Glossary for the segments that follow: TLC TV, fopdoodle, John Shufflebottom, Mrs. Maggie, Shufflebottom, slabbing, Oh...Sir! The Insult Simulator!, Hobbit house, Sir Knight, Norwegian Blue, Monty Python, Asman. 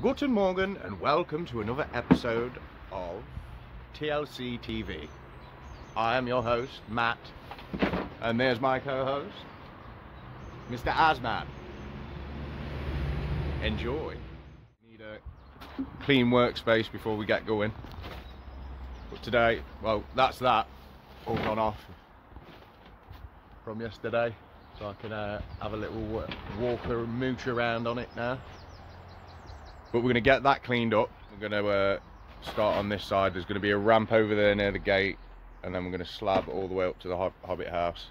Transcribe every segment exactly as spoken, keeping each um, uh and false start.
Guten Morgen and welcome to another episode of T L C T V. I am your host, Matt, and there's my co-host, Mister Asman. Enjoy. Need a clean workspace before we get going. But today, well, that's that. All gone off from yesterday, so I can uh, have a little walk or mooch around on it now. But we're going to get that cleaned up. We're going to uh, start on this side. There's going to be a ramp over there near the gate, and then we're going to slab all the way up to the hob Hobbit house.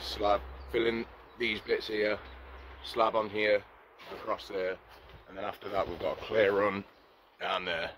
Slab, fill in these bits here, slab on here, across there, and then after that we've got a clear run down there.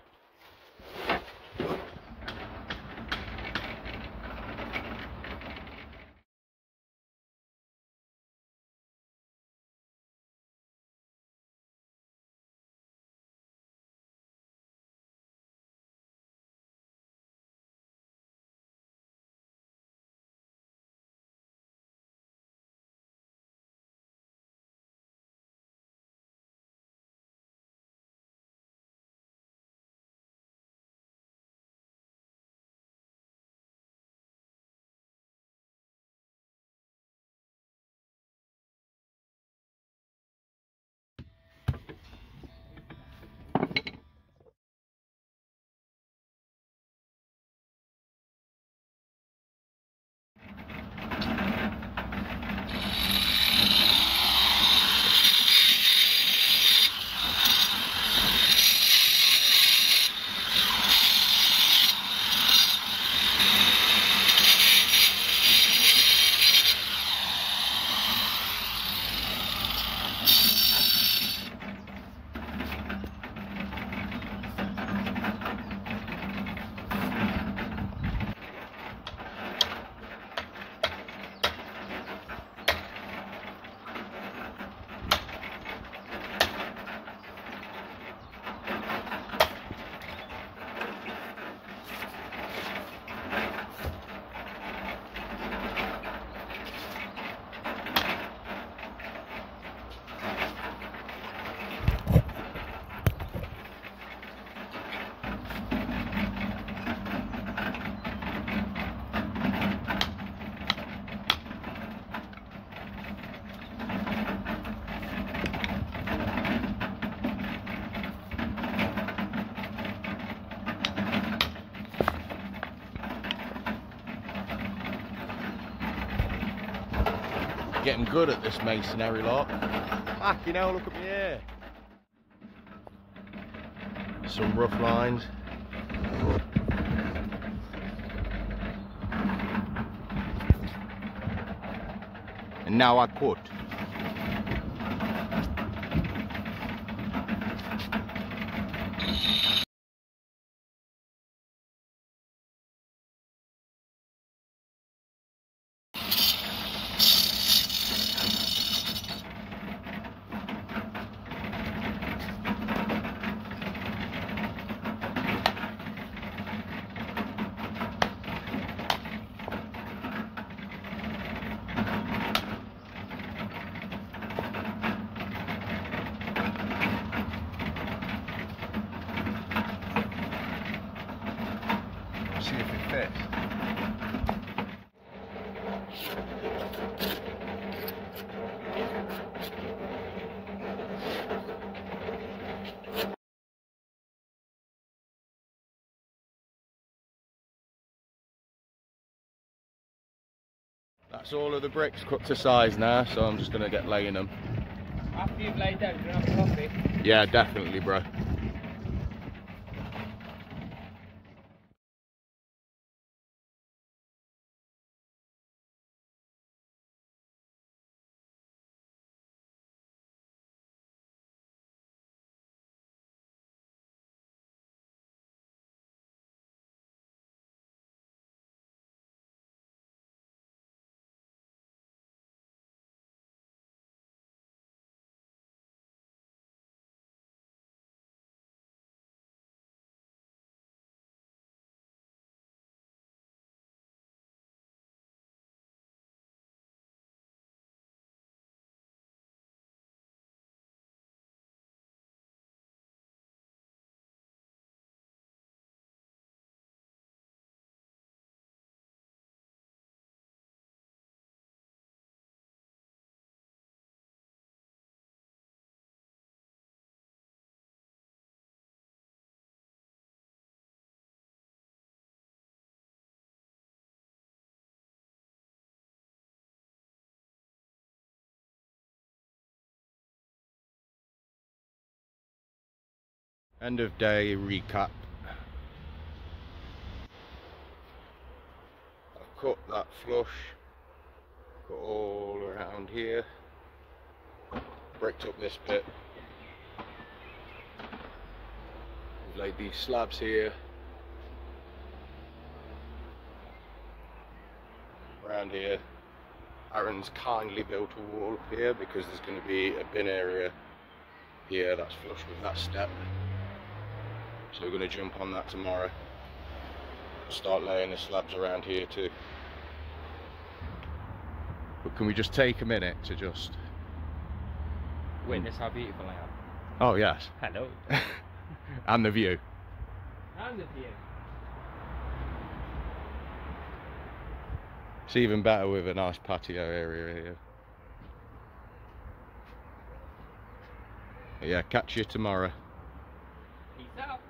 Getting good at this masonry lot. Fucking hell, look at me here. Some rough lines. And now I cut. That's all of the bricks cut to size now, so I'm just going to get laying them. After you've laid them, do you want to have a coffee? Yeah, definitely, bro. End of day recap. I've cut that flush, cut all around here, bricked up this bit. We've laid these slabs here, around here. Aaron's kindly built a wall up here because there's going to be a bin area here that's flush with that step. So we're going to jump on that tomorrow. Start laying the slabs around here too. But can we just take a minute to just witness how beautiful I am? Oh yes. Hello. And the view. And the view. It's even better with a nice patio area here. But yeah, catch you tomorrow. Peace out.